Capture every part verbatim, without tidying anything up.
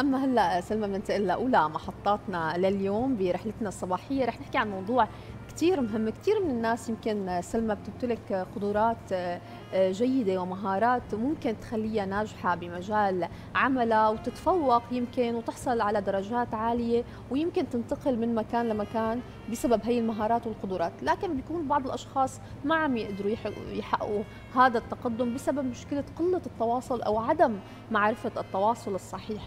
أما هلأ سلمى بننتقل لأولى محطاتنا لليوم برحلتنا الصباحية. رح نحكي عن موضوع كتير مهم. كتير من الناس يمكن سلمى بتمتلك قدرات جيدة ومهارات ممكن تخليها ناجحة بمجال عملها وتتفوق يمكن وتحصل على درجات عالية ويمكن تنتقل من مكان لمكان بسبب هي المهارات والقدرات، لكن بيكون بعض الأشخاص ما عم يقدروا يحققوا هذا التقدم بسبب مشكلة قلة التواصل أو عدم معرفة التواصل الصحيح.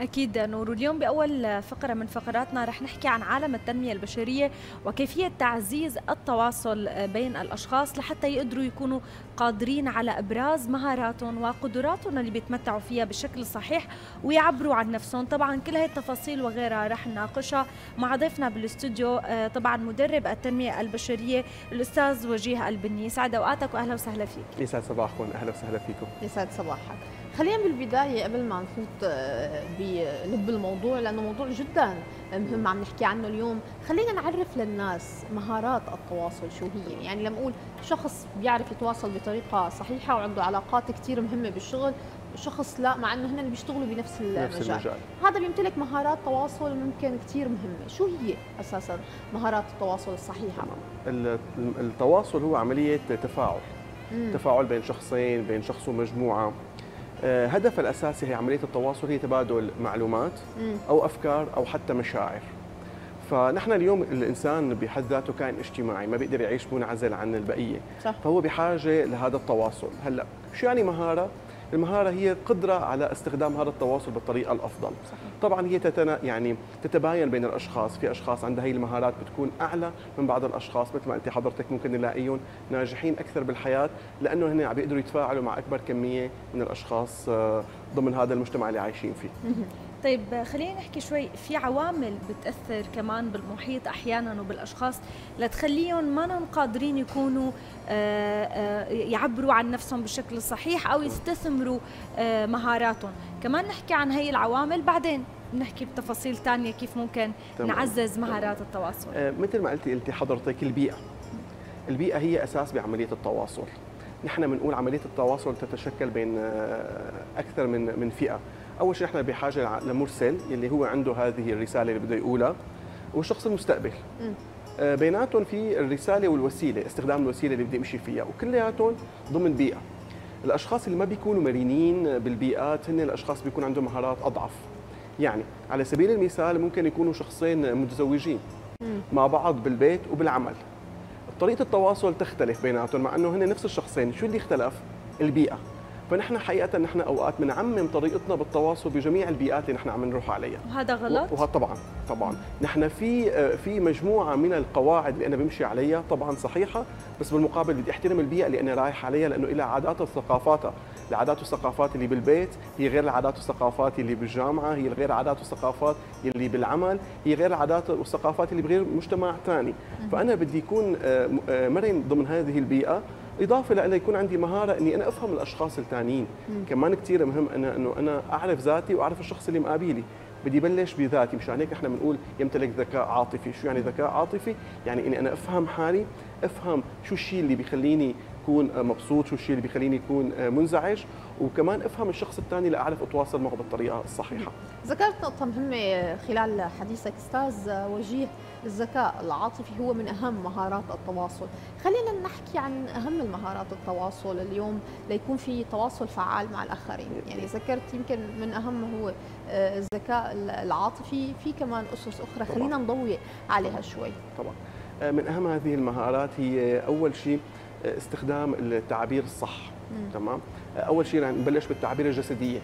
أكيد نور، اليوم بأول فقرة من فقراتنا رح نحكي عن عالم التنمية البشرية وكيفية تعزيز التواصل بين الأشخاص لحتى يقدروا يكونوا قادرين على إبراز مهاراتهم وقدراتهم اللي بيتمتعوا فيها بشكل صحيح ويعبروا عن نفسهم. طبعا كل هاي التفاصيل وغيرها رح نناقشها مع ضيفنا بالاستوديو، طبعا مدرب التنمية البشرية الأستاذ وجيه البني. يسعد أوقاتك وأهلا وسهلا فيك. يسعد صباحكم، أهلا وسهلا فيكم. يسعد صباحك. خلينا بالبداية قبل ما نفوت بلب الموضوع لأنه موضوع جدا مهم عم نحكي عنه اليوم، خلينا نعرف للناس مهارات التواصل شو هي. يعني لما أقول شخص بيعرف يتواصل بطريقة صحيحة وعنده علاقات كتير مهمة بالشغل، شخص لا، مع أنه هن اللي بيشتغلوا بنفس المجال، هذا بيمتلك مهارات تواصل ممكن كتير مهمة. شو هي أساسا مهارات التواصل الصحيحة؟ التواصل هو عملية تفاعل، مم. تفاعل بين شخصين، بين شخص ومجموعة. هدف الأساسي هي عملية التواصل هي تبادل معلومات أو أفكار أو حتى مشاعر. فنحن اليوم الإنسان بحد ذاته كائن اجتماعي، ما بيقدر يعيش منعزل عن البقية، صح. فهو بحاجة لهذا التواصل. هلأ شو يعني مهارة؟ المهارة هي قدرة على استخدام هذا التواصل بالطريقة الأفضل، صح. طبعا هي تتنا يعني تتباين بين الأشخاص، في أشخاص عندها هي المهارات بتكون أعلى من بعض الأشخاص، مثل ما أنت حضرتك ممكن نلاقيهم ناجحين أكثر بالحياة لأنه هن عم يقدروا يتفاعلوا مع أكبر كمية من الأشخاص ضمن هذا المجتمع اللي عايشين فيه. طيب خلينا نحكي شوي في عوامل بتأثر كمان بالمحيط أحياناً وبالأشخاص لتخليهم ما قادرين يكونوا يعبروا عن نفسهم بالشكل الصحيح أو يستثمروا مهاراتهم. كمان نحكي عن هي العوامل، بعدين نحكي بتفاصيل تانية كيف ممكن تمام. نعزز مهارات تمام. التواصل. مثل ما قلتي قلتي حضرتك البيئة، البيئة هي أساس بعملية التواصل. نحن بنقول عملية التواصل تتشكل بين أكثر من من فئة. أول شيء نحن بحاجة لمرسل اللي هو عنده هذه الرسالة اللي بده يقولها، والشخص المستقبل. بيناتهم في الرسالة والوسيلة، استخدام الوسيلة اللي بدي أمشي فيها، وكلياتهم ضمن بيئة. الأشخاص اللي ما بيكونوا مرنين بالبيئات هن الأشخاص بيكون عندهم مهارات أضعف. يعني على سبيل المثال ممكن يكونوا شخصين متزوجين مع بعض بالبيت وبالعمل، طريقة التواصل تختلف بيناتهم مع أنه هن نفس الشخصين. شو اللي اختلف؟ البيئة. فنحن حقيقة نحن أوقات بنعمم طريقتنا بالتواصل بجميع البيئات اللي نحن عم نروح عليها، وهذا غلط. وهذا طبعا طبعا نحن في في مجموعة من القواعد اللي أنا بمشي عليها طبعا صحيحة، بس بالمقابل بدي أحترم البيئة اللي أنا رايح عليها لأنه إلها عاداتها وثقافاتها. العادات والثقافات اللي بالبيت هي غير العادات والثقافات اللي بالجامعة، هي غير العادات والثقافات اللي بالعمل، هي غير العادات والثقافات اللي بغير مجتمع ثاني. فأنا بدي أكون مرن ضمن هذه البيئة، إضافة لأن يكون عندي مهارة إني أنا أفهم الأشخاص الثانيين. كمان كتير مهم أنا إنه أنا أعرف ذاتي وأعرف الشخص اللي مقابلي. بدي بلش بذاتي، مشان هيك احنا بنقول يمتلك ذكاء عاطفي. شو يعني ذكاء عاطفي؟ يعني إني أنا أفهم حالي، أفهم شو الشيء اللي بيخليني أكون مبسوط، شو الشيء اللي بيخليني أكون منزعج، وكمان أفهم الشخص الثاني لأعرف أتواصل معه بالطريقة الصحيحة. ذكرت نقطة مهمة خلال حديثك أستاذ وجيه، الذكاء العاطفي هو من أهم مهارات التواصل. خلينا نحكي عن أهم المهارات التواصل اليوم ليكون في تواصل فعال مع الآخرين. يعني ذكرت يمكن من أهم هو الذكاء العاطفي، في كمان أسس أخرى طبعًا. خلينا نضوي عليها شوي. طبعا من أهم هذه المهارات هي أول شيء استخدام التعبير الصح. مم. تمام. أول شيء يعني نبلش بالتعبير الجسدية.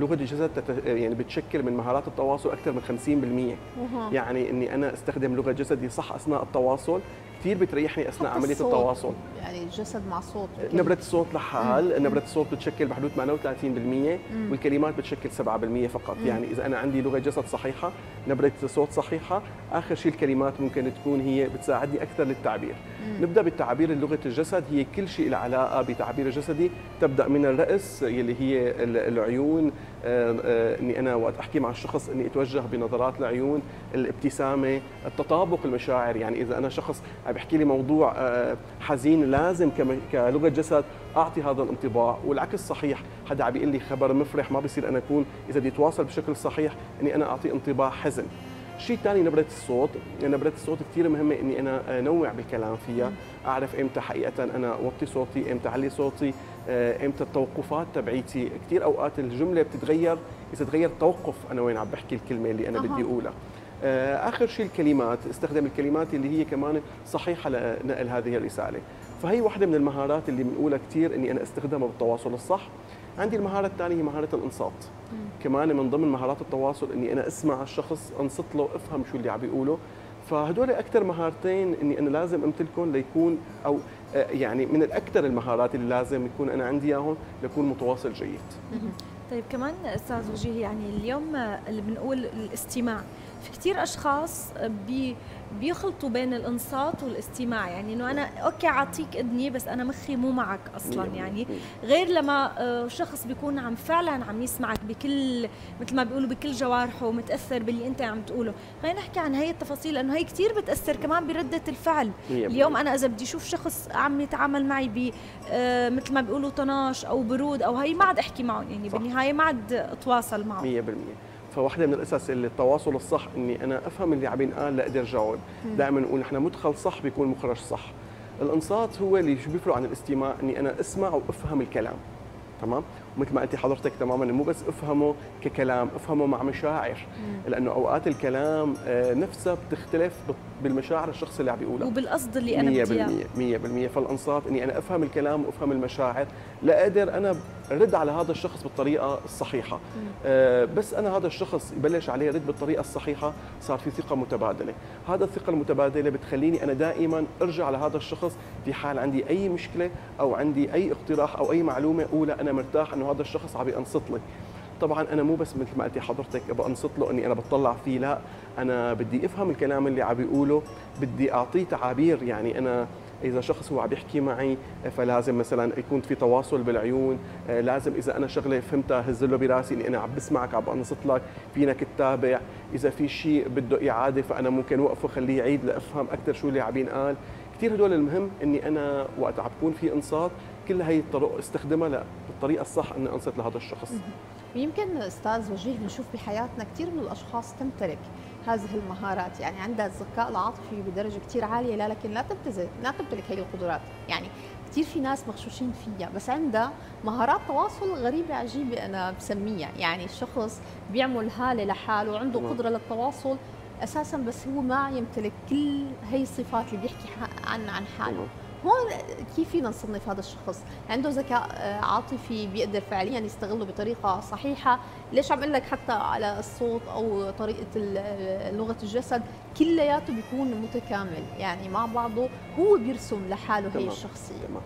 لغة الجسد تت... يعني بتشكل من مهارات التواصل أكثر من خمسين بالمئة. مه. يعني إني أنا أستخدم لغة جسدي صح أثناء التواصل كثير بتريحني أثناء عملية التواصل. يعني الجسد مع صوت، نبرة الصوت لحال، نبرة الصوت بتشكل بحدود ثمانية وثلاثين بالمئة والكلمات بتشكل سبعة بالمئة فقط. مم. يعني إذا أنا عندي لغة جسد صحيحة، نبرة صوت صحيحة، آخر شيء الكلمات ممكن تكون هي بتساعدني أكثر للتعبير. مم. نبدأ بالتعبير لغة الجسد، هي كل شيء له علاقة بتعبير جسدي، تبدأ من الرأس يلي هي العيون، اني انا وقت احكي مع الشخص اني اتوجه بنظرات العيون، الابتسامه، التطابق المشاعر. يعني اذا انا شخص عم بحكي لي موضوع حزين لازم كلغه جسد اعطي هذا الانطباع، والعكس صحيح. حدا عم بيقول لي خبر مفرح ما بصير انا اكون اذا بدي اتواصل بشكل صحيح اني انا اعطي انطباع حزن. الشيء الثاني نبرة الصوت، نبرة الصوت كثير مهمة إني أنا نوع بالكلام فيها، أعرف إمتى حقيقة أنا وطي صوتي، إمتى علي صوتي، إمتى التوقفات تبعيتي. كثير أوقات الجملة بتتغير إذا تغير توقف أنا وين عم بحكي الكلمة اللي أنا أه. بدي أقولها. آخر شيء الكلمات، استخدم الكلمات اللي هي كمان صحيحة لنقل هذه الرسالة. فهي واحدة من المهارات اللي بنقولها كثير إني أنا استخدمها بالتواصل الصح. عندي المهارة الثانية هي مهارة الإنصات. مم. كمان من ضمن مهارات التواصل إني أنا أسمع الشخص، أنصت له، أفهم شو اللي عم بيقوله. فهدول أكثر مهارتين إني أنا لازم أمتلكهم ليكون، أو يعني من الأكثر المهارات اللي لازم يكون أنا عندي إياهم ليكون متواصل جيد. مم. طيب كمان أستاذ وجيه، يعني اليوم اللي بنقول الاستماع، في كثير أشخاص بي بيخلطوا بين الانصات والاستماع، يعني انه انا اوكي اعطيك اذني بس انا مخي مو معك اصلا، يعني غير لما شخص بيكون عم فعلا عم يسمعك بكل، مثل ما بيقولوا بكل جوارحه ومتاثر باللي انت عم تقوله. خلينا نحكي عن هي التفاصيل لانه هي كثير بتاثر كمان برده الفعل. اليوم انا اذا بدي اشوف شخص عم يتعامل معي ب مثل ما بيقولوا طناش او برود او هي ما عاد احكي معه، يعني بالنهايه ما عاد اتواصل معه مية بالمية. فواحدة من الاساس اللي التواصل الصح اني انا افهم اللي عم ينقال لاقدر جاوب. دائما نقول نحن مدخل صح بيكون مخرج صح. الانصات هو اللي شو بيفرق عن الاستماع، اني انا اسمع وافهم الكلام، تمام؟ ومثل ما انت حضرتك تماما مو بس افهمه ككلام، افهمه مع مشاعر، لانه اوقات الكلام نفسها بتختلف بالمشاعر الشخص اللي عم بيقولها وبالقصد اللي انا بدي. مية بالمية مية بالمية. فالانصات اني انا افهم الكلام وافهم المشاعر لاقدر انا رد على هذا الشخص بالطريقه الصحيحه. أه بس انا هذا الشخص يبلش عليه رد بالطريقه الصحيحه، صار في ثقه متبادله. هذا الثقه المتبادله بتخليني انا دائما ارجع لهذا الشخص في حال عندي اي مشكله او عندي اي اقتراح او اي معلومه اولى انا مرتاح انه هذا الشخص عم ينصت لي. طبعا انا مو بس مثل ما قلتي حضرتك بنصت له اني انا بتطلع فيه، لا، انا بدي افهم الكلام اللي عم بيقوله، بدي اعطيه تعابير. يعني انا إذا شخص هو عم يحكي معي فلازم مثلا يكون في تواصل بالعيون، لازم إذا أنا شغلة فهمتها هز له براسي إني أنا عم بسمعك عم بنصت لك، فينك تتابع، إذا في شيء بده إعادة فأنا ممكن وقفه خليه يعيد لأفهم أكثر شو اللي عم ينقال. كثير هدول المهم إني أنا وقت عم بكون في إنصات كل هي الطرق استخدمها بالطريقة الصح إني أنصت لهذا الشخص. يمكن أستاذ وجيه بنشوف بحياتنا كثير من الأشخاص تمتلك هذه المهارات، يعني عندها الذكاء العاطفي بدرجه كثير عاليه، لكن لا تمتلك لا تمتلك هي القدرات. يعني كثير في ناس مغشوشين فيها بس عندها مهارات تواصل غريبه عجيبه انا بسميها، يعني الشخص بيعمل هاله لحاله وعنده قدره للتواصل اساسا بس هو ما يمتلك كل هي الصفات اللي بيحكي عن عن حاله. هون كيف فينا نصنف هذا الشخص؟ عنده ذكاء عاطفي بيقدر فعليا يستغله بطريقه صحيحه، ليش عم اقول لك حتى على الصوت او طريقه لغه الجسد كلياته بيكون متكامل، يعني مع بعضه هو بيرسم لحاله هي الشخصيه. تمام.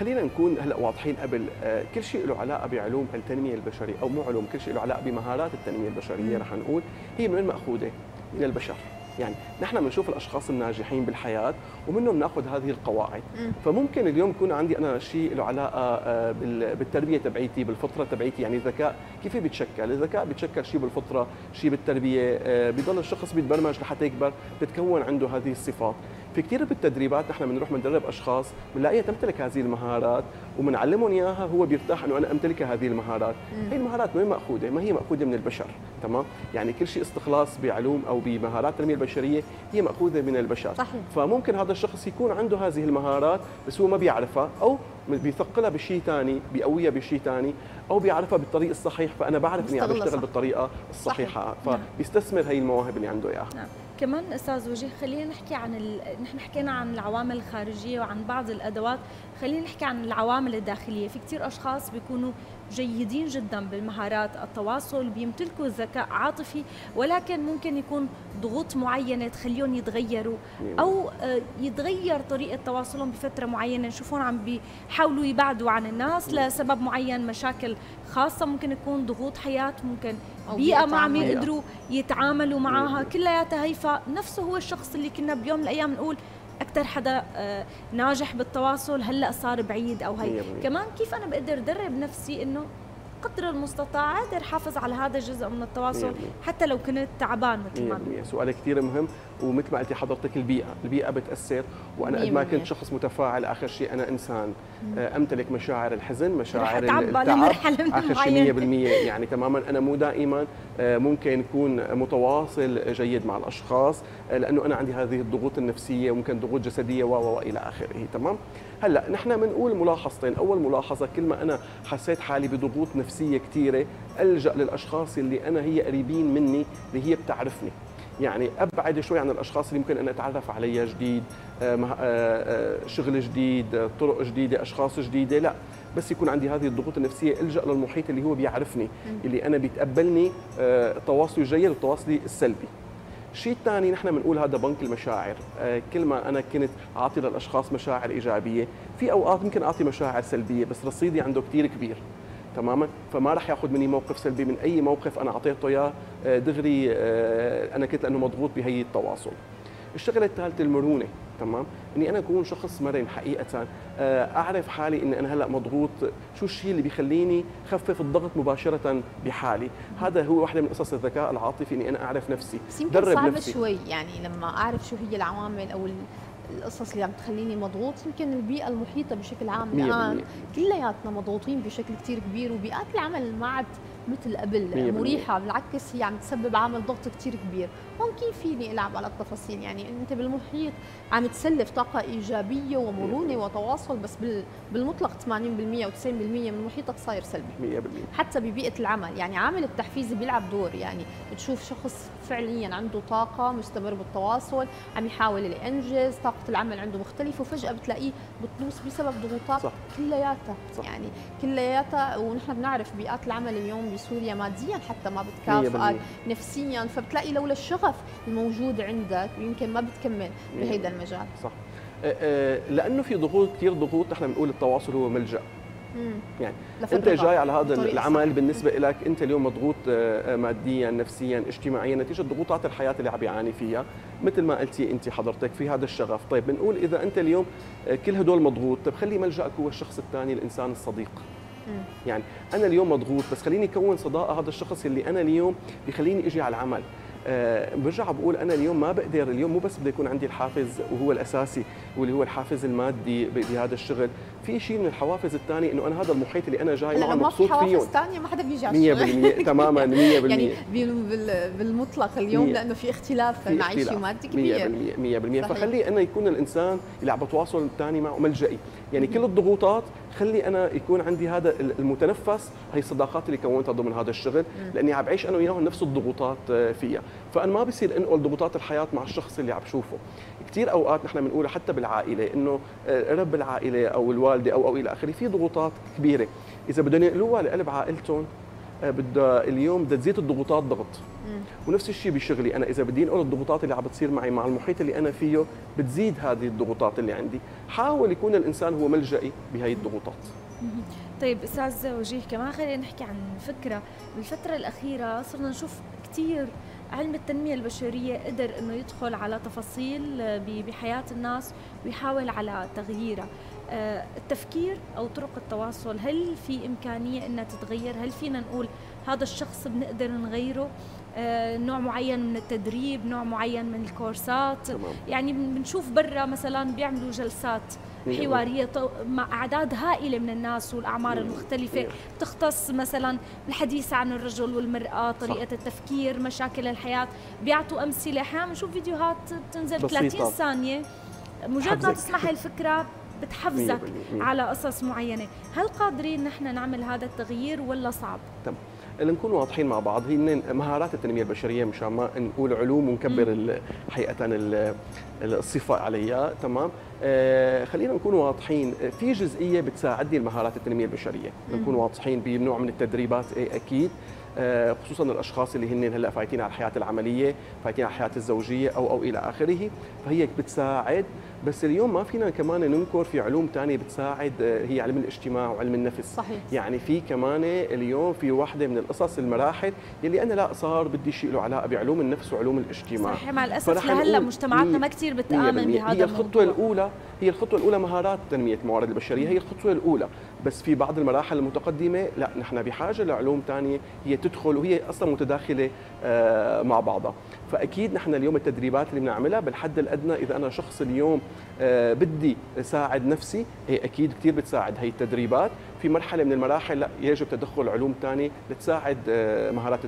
خلينا نكون هلا واضحين قبل آه كل شيء له علاقه بعلوم التنميه البشريه، او مو علوم، كل شيء له علاقه بمهارات التنميه البشريه رح نقول هي من وين ماخوذه؟ من البشر. يعني نحن بنشوف الاشخاص الناجحين بالحياه ومنهم بناخذ هذه القواعد. فممكن اليوم يكون عندي انا شيء له علاقه بالتربيه تبعيتي، بالفطره تبعيتي. يعني الذكاء كيف بيتشكل؟ الذكاء بيتشكل شيء بالفطره، شيء بالتربيه، بضل الشخص بيتبرمج لحتى يكبر بتكون عنده هذه الصفات. في كثير بالتدريبات نحن بنروح بندرب اشخاص بنلاقيها تمتلك هذه المهارات وبنعلمهم اياها، هو بيرتاح انه انا امتلك هذه المهارات. هي المهارات من وين ماخوذه؟ ما هي ماخوذه من البشر، تمام؟ يعني كل شيء استخلاص بعلوم او بمهارات التنميه البشريه هي ماخوذه من البشر. صحيح. فممكن هذا الشخص يكون عنده هذه المهارات بس هو ما بيعرفها، او بيثقلها بشيء ثاني، بيقويها بشيء ثاني، او بيعرفها بالطريق الصحيح. فانا بعرف اني عم بشتغل بالطريقه الصحيحه. صحيح. فبيستثمر هي المواهب اللي عنده اياها. نعم. كمان استاذ وجيه، خلينا نحكي عن ال... نحن حكينا عن العوامل الخارجيه وعن بعض الادوات، خلينا نحكي عن العوامل الداخليه. في كثير اشخاص بيكونوا جيدين جدا بالمهارات التواصل، بيمتلكوا ذكاء عاطفي، ولكن ممكن يكون ضغوط معينه تخليهم يتغيروا، او يتغير طريقه تواصلهم بفتره معينه، نشوفهم عم بيحاولوا يبعدوا عن الناس لسبب معين، مشاكل خاصه ممكن يكون ضغوط حياه، ممكن بيئه ما عم يقدروا يتعاملوا معها، كلياتها هي. فنفسه هو الشخص اللي كنا بيوم من الايام نقول اكثر حدا ناجح بالتواصل هلا صار بعيد، او هي كمان كيف انا بقدر ادرب نفسي انه قدر المستطاع قادر حافظ على هذا الجزء من التواصل حتى لو كنت تعبان مثل ما بنقول. سؤال كثير مهم، ومثل ما قلتي حضرتك البيئه، البيئه بتاثر، وانا قد ما كنت شخص متفاعل اخر شيء انا انسان امتلك مشاعر الحزن، مشاعر التعب اخر شيء مية بالمية يعني تماما. انا مو دائما ممكن يكون متواصل جيد مع الاشخاص لانه انا عندي هذه الضغوط النفسيه وممكن ضغوط جسديه و الى اخره. تمام. هلا نحن بنقول ملاحظتين. اول ملاحظه، كل ما انا حسيت حالي بضغوط نفسيه كثيره الجا للاشخاص اللي انا هي قريبين مني، اللي هي بتعرفني، يعني ابعد شوي عن الاشخاص اللي ممكن انا اتعرف عليها جديد، شغل جديد، طرق جديده، اشخاص جديده، لا بس يكون عندي هذه الضغوط النفسيه الجا للمحيط اللي هو بيعرفني، اللي انا بيتقبلني تواصلي الجيد وتواصلي السلبي. الشيء الثاني نحن بنقول هذا بنك المشاعر، كل ما انا كنت اعطي للاشخاص مشاعر ايجابيه، في اوقات ممكن اعطي مشاعر سلبيه بس رصيدي عنده كثير كبير. تماما، فما راح ياخذ مني موقف سلبي من اي موقف انا اعطيته اياه دغري انا كنت لانه مضغوط بهي التواصل. الشغله الثالثه المرونه، تمام؟ اني انا اكون شخص مرن حقيقه، اعرف حالي اني انا هلا مضغوط، شو الشيء اللي بيخليني خفف الضغط مباشره بحالي؟ هذا هو واحدة من قصص الذكاء العاطفي، اني انا اعرف نفسي، درب صعب نفسي. شوي يعني لما اعرف شو هي العوامل او القصص اللي عم تخليني مضغوط، يمكن البيئة المحيطة بشكل عام الآن كلياتنا مضغوطين بشكل كثير كبير، وبيئات العمل ما عاد مثل قبل مريحة، بالعكس هي عم تسبب عامل ضغط كثير كبير. هون كيف فيني ألعب على التفاصيل؟ يعني أنت بالمحيط عم تسلف طاقة إيجابية ومرونة وتواصل، بس بالمطلق ثمانين بالمية أو تسعين بالمية من محيطك صاير سلبي مية بالمية. حتى ببيئة العمل، يعني عامل التحفيزي بيلعب دور، يعني بتشوف شخص فعليا عنده طاقة، مستمر بالتواصل، عم يحاول ينجز، طاقة العمل عنده مختلفة، وفجأة بتلاقيه بتلوث بسبب ضغوطات كلياتها، يعني كلياتها. ونحن بنعرف بيئات العمل اليوم بسوريا ماديا حتى ما بتكافئك نفسيا، فبتلاقي لولا الشغف الموجود عندك يمكن ما بتكمل بهيدا المجال. صح، لانه في ضغوط كثير، ضغوط نحن بنقول التواصل هو ملجأ. يعني انت جاي على هذا العمل، بالنسبه لك انت اليوم مضغوط ماديا، نفسيا، اجتماعيا، نتيجه ضغوطات الحياه اللي عم يعاني فيها، مثل ما قلتي انت حضرتك في هذا الشغف. طيب بنقول اذا انت اليوم كل هدول مضغوط، طيب خلي ملجأك هو الشخص الثاني، الانسان الصديق. يعني انا اليوم مضغوط بس خليني اكون صداقه هذا الشخص اللي انا اليوم بخليني اجي على العمل. أه برجع بقول انا اليوم ما بقدر، اليوم مو بس بده يكون عندي الحافز وهو الاساسي واللي هو الحافز المادي بهذا الشغل، في شيء من الحوافز الثانيه انه انا هذا المحيط اللي انا جاي معه مبسوط فيه. حوافز ثانيه ما حدا بيجي على الشغل مية بالمية تماما مية بالمية يعني بالمطلق اليوم مية. لانه في اختلاف معيشي ومادي كبير مية بالمية مية بالمية. فخلي انا يكون الانسان اللي عم بتواصل الثاني معه ملجئي، يعني كل الضغوطات خلي انا يكون عندي هذا المتنفس، هي الصداقات اللي كونتها ضمن هذا الشغل، لاني عم بعيش انا وياهم نفس الضغوطات فيها، فانا ما بصير انقل ضغوطات الحياه مع الشخص اللي عم بشوفه. كثير اوقات نحن بنقول حتى بالعائله انه رب العائله او الوالده او او الى اخره في ضغوطات كبيره، اذا بدهم ينقلوها لقلب عائلتهم بدها اليوم بدها تزيد الضغوطات ضغط. ونفس الشيء بشغلي، انا اذا بدي انقل الضغوطات اللي عم بتصير معي مع المحيط اللي انا فيه بتزيد هذه الضغوطات اللي عندي. حاول يكون الانسان هو ملجئي بهي الضغوطات. طيب استاذ وجيه، كمان خلينا نحكي عن فكره، بالفتره الاخيره صرنا نشوف كثير علم التنميه البشريه قدر انه يدخل على تفاصيل بحياه الناس ويحاول على تغييرها. التفكير او طرق التواصل، هل في امكانيه انها تتغير؟ هل فينا نقول هذا الشخص بنقدر نغيره؟ نوع معين من التدريب، نوع معين من الكورسات، يعني بنشوف برا مثلا بيعملوا جلسات حواريه مع اعداد هائله من الناس والاعمار المختلفه، بتختص مثلا بالحديث عن الرجل والمراه، طريقه التفكير، مشاكل الحياه، بيعطوا امثله. احيانا بنشوف فيديوهات بتنزل ثلاثين ثانيه، مجرد ما تسمع هالفكره بتحفزك على قصص معينه. هل قادرين نحن نعمل هذا التغيير ولا صعب؟ تمام، لنكون واضحين مع بعض، هي مهارات التنميه البشريه مشان ما نقول علوم ونكبر حقيقه الصفه عليها. تمام، آه خلينا نكون واضحين، في جزئيه بتساعدني المهارات التنميه البشريه، نكون واضحين بنوع من التدريبات اكيد، آه خصوصا الاشخاص اللي هن هلا فايتين على الحياه العمليه، فايتين على الحياه الزوجيه او او الى اخره، فهي بتساعد. بس اليوم ما فينا كمان ننكر في علوم ثانيه بتساعد، هي علم الاجتماع وعلم النفس. صحيح. يعني في كمان اليوم في وحده من القصص، المراحل يلي انا لا صار بدي شيء له علاقه بعلوم النفس وعلوم الاجتماع. صحيح، مع الاسف لهلا مجتمعاتنا ما كثير بتآمن بهذا الموضوع. هي الخطوه الاولى، هي الخطوه الاولى مهارات تنميه الموارد البشريه، هي الخطوه الاولى، بس في بعض المراحل المتقدمه لا، نحن بحاجه لعلوم ثانيه هي تدخل وهي اصلا متداخله مع بعضها. فاكيد نحن اليوم التدريبات اللي بنعملها بالحد الادنى، اذا انا شخص اليوم بدي ساعد نفسي، هي اكيد كثير بتساعد هي التدريبات. في مرحله من المراحل لا، يجب تدخل علوم ثانيه لتساعد مهارات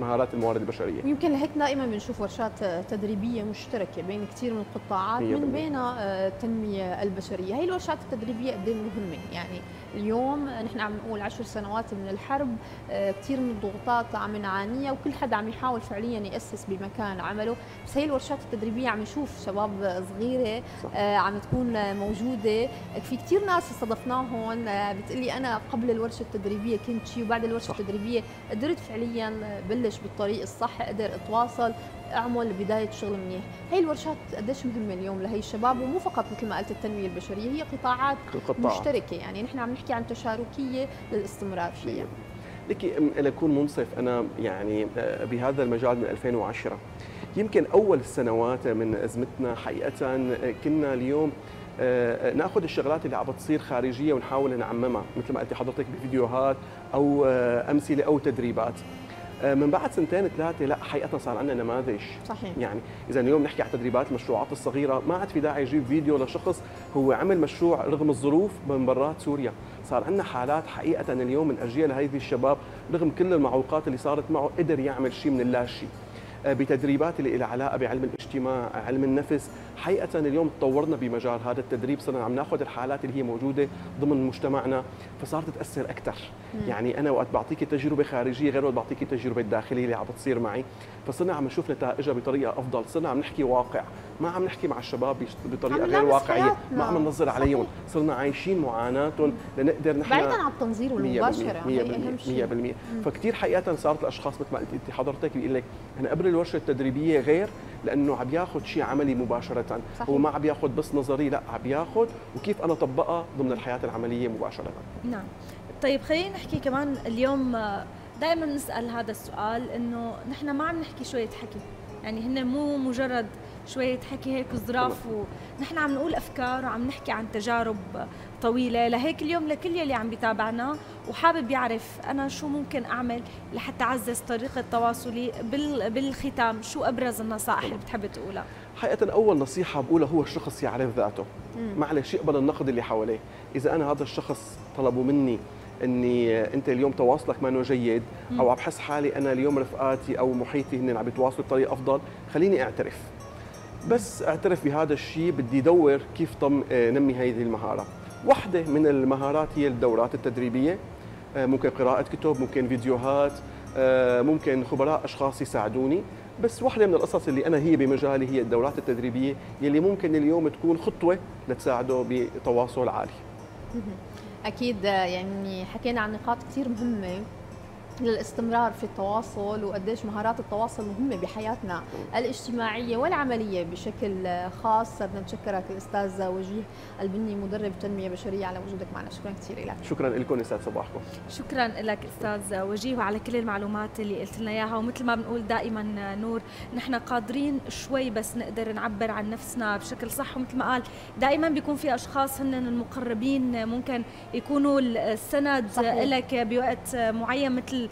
مهارات الموارد البشريه. يمكن لهيك دائما بنشوف ورشات تدريبيه مشتركه بين كثير من القطاعات من بينها التنميه البشريه. هي الورشات التدريبيه قد ايه مهمه؟ يعني اليوم نحن عم نقول عشر سنوات من الحرب، كثير من الضغوطات عم نعانيها، وكل حدا عم يحاول فعليا ياسس بمكان عمله، بس هي الورشات التدريبيه عم نشوف شباب صغيره عم تكون موجوده. في كثير ناس استضفناهم بتقلي انا قبل الورشه التدريبيه كنت شيء، وبعد الورشه التدريبيه قدرت فعليا بلش بالطريق الصح، اقدر اتواصل، اعمل بدايه شغل منيح. هي الورشات قديش مهمه اليوم لهي الشباب، ومو فقط مثل ما قلت التنميه البشريه، هي قطاعات قطاع. مشتركه، يعني نحن عم نحكي عن تشاركيه للاستمرار فيها. لكي لأكون منصف، انا يعني بهذا المجال من ألفين وعشرة، يمكن اول السنوات من ازمتنا حقيقه كنا اليوم ناخذ الشغلات اللي عم بتصير خارجيه ونحاول نعممها، مثل ما قلت حضرتك بفيديوهات او امثله او تدريبات. من بعد سنتين ثلاثه لا، حقيقه صار عندنا نماذج. صحيح. يعني اذا اليوم نحكي عن تدريبات المشروعات الصغيره، ما عاد في داعي يجيب فيديو لشخص هو عمل مشروع رغم الظروف من برات سوريا. صار عندنا حالات حقيقه اليوم من اجيال هذه الشباب رغم كل المعوقات اللي صارت معه قدر يعمل شيء من اللاشيء. بتدريبات اللي لها علاقه بعلم الاجتماع، علم النفس، حقيقه اليوم تطورنا بمجال هذا التدريب، صرنا عم ناخذ الحالات اللي هي موجوده ضمن مجتمعنا فصارت تاثر اكثر. مم. يعني انا وقت بعطيكي تجربه خارجيه غير وقت بعطيكي تجربه داخليه اللي عم بتصير معي، فصرنا عم نشوف نتائجها بطريقه افضل، صرنا عم نحكي واقع، ما عم نحكي مع الشباب بطريقه غير واقعيه، حياتنا. ما عم ننظر عليهم، صرنا عايشين معاناتهم لنقدر نحن بعيدا عن التنظير والمباشره مية بالمية. فكثير حقيقه صارت الاشخاص مثل ما قلتي حضرتك بيقول لك انا قبل الورشه التدريبيه غير، لانه عم ياخذ شيء عملي مباشره. صحيح. هو ما عم ياخذ بس نظري، لا عم ياخذ وكيف انا اطبقها ضمن الحياه العمليه مباشره. نعم. طيب خلينا نحكي كمان اليوم، دائما بنسال هذا السؤال انه نحن ما عم نحكي شويه حكي، يعني هن مو مجرد شويه حكي هيك وظراف، ونحن عم نقول افكار وعم نحكي عن تجارب طويله. لهيك اليوم لكل يلي عم بيتابعنا وحابب يعرف انا شو ممكن اعمل لحتى اعزز طريقه تواصلي، بالختام شو ابرز النصائح اللي بتحب تقولها؟ حقيقه اول نصيحه بقولها هو الشخص يعرف ذاته، معلش يقبل النقد اللي حواليه. اذا انا هذا الشخص طلبوا مني اني انت اليوم تواصلك ما انه جيد، او عم بحس حالي انا اليوم رفقاتي او محيطي هن عم يتواصلوا بطريقه افضل، خليني اعترف، بس اعترف بهذا الشيء. بدي ادور كيف طم نمي هذه المهاره. واحدة من المهارات هي الدورات التدريبية، ممكن قراءة كتب، ممكن فيديوهات، ممكن خبراء أشخاص يساعدوني. بس واحدة من القصص اللي أنا هي بمجالي هي الدورات التدريبية يلي ممكن اليوم تكون خطوة لتساعده بتواصل عالي. أكيد يعني حكينا عن نقاط كثير مهمة للاستمرار في التواصل، وقديش مهارات التواصل مهمة بحياتنا الاجتماعية والعملية بشكل خاص. بدنا نتشكرك الأستاذ وجيه البني، مدرب تنمية بشرية، على وجودك معنا، شكرا كثير لك. شكرا لكم أستاذ صباحكم. شكرا لك أستاذ وجيه وعلى كل المعلومات اللي قلت لنا إياها. ومثل ما بنقول دائما نور، نحن قادرين شوي بس نقدر نعبر عن نفسنا بشكل صح، ومثل ما قال دائما بيكون في أشخاص هن المقربين ممكن يكونوا السند لك بوقت معين، مثل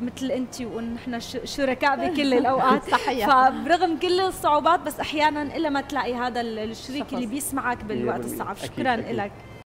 مثل انت ونحن شركاء بكل الاوقات. صحيح. فبرغم كل الصعوبات بس احيانا الا ما تلاقي هذا الشريك اللي بيسمعك بالوقت الصعب. شكرا لك.